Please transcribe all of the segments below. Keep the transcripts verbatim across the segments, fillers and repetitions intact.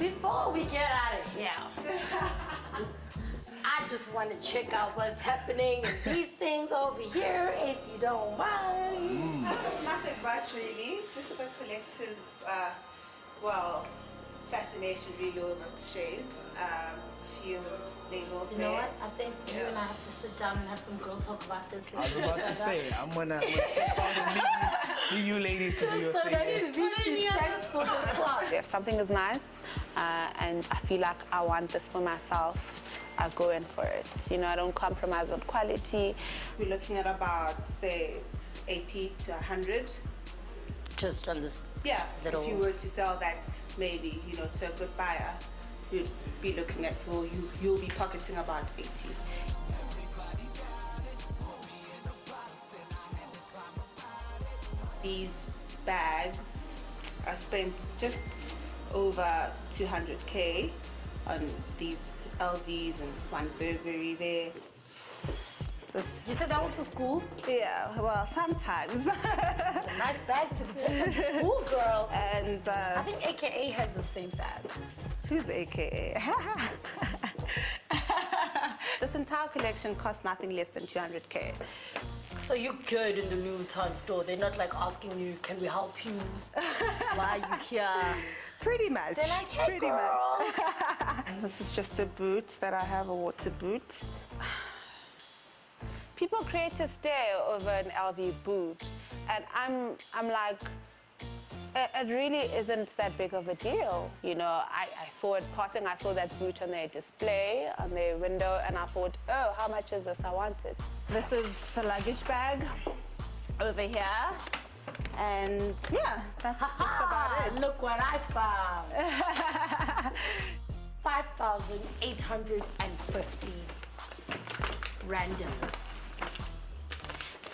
Before we get out of here, I just want to check out what's happening in these things over here, if you don't mind. Mm. Nothing much, really. Just a collector's, uh, well, fascination really over shades. Um, You know what? I think yeah. you and I have to sit down and have some girl talk about this. I was about to say, I'm gonna see you ladies to do your so thing. Thanks for the talk. If something is nice uh, and I feel like I want this for myself, I go in for it. You know, I don't compromise on quality. We're looking at about, say, eighty to a hundred. Just on this yeah, little... if you were to sell that, maybe, you know, to a good buyer, you'll be looking at, well, you, you'll be pocketing about eighty. These bags, I spent just over two hundred K on these L Vs and one Burberry there. This. You said that was for school? Yeah, well, sometimes. It's a nice bag to be taken to school, girl. And uh, I think A K A has the same bag. Who's A K A? This entire collection costs nothing less than two hundred K. So you're good in the Louis Vuitton store. They're not like asking you, can we help you? Why are you here? Pretty much. They're like, hey, pretty girl. Much. And this is just a boot that I have, a water boot. People create a stare over an L V boot, and I'm, I'm like, it, it really isn't that big of a deal. You know, I, I saw it passing, I saw that boot on their display, on their window, and I thought, oh, how much is this? I want it. This is the luggage bag over here, and yeah, that's just about it. Look what I found. five thousand eight hundred fifty randoms.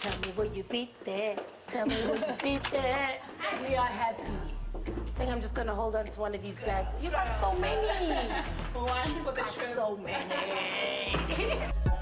Tell me where you beat there. Tell me where you beat there. We are happy. I think I'm just gonna hold on to one of these bags. You got so many. One for the trip. So many.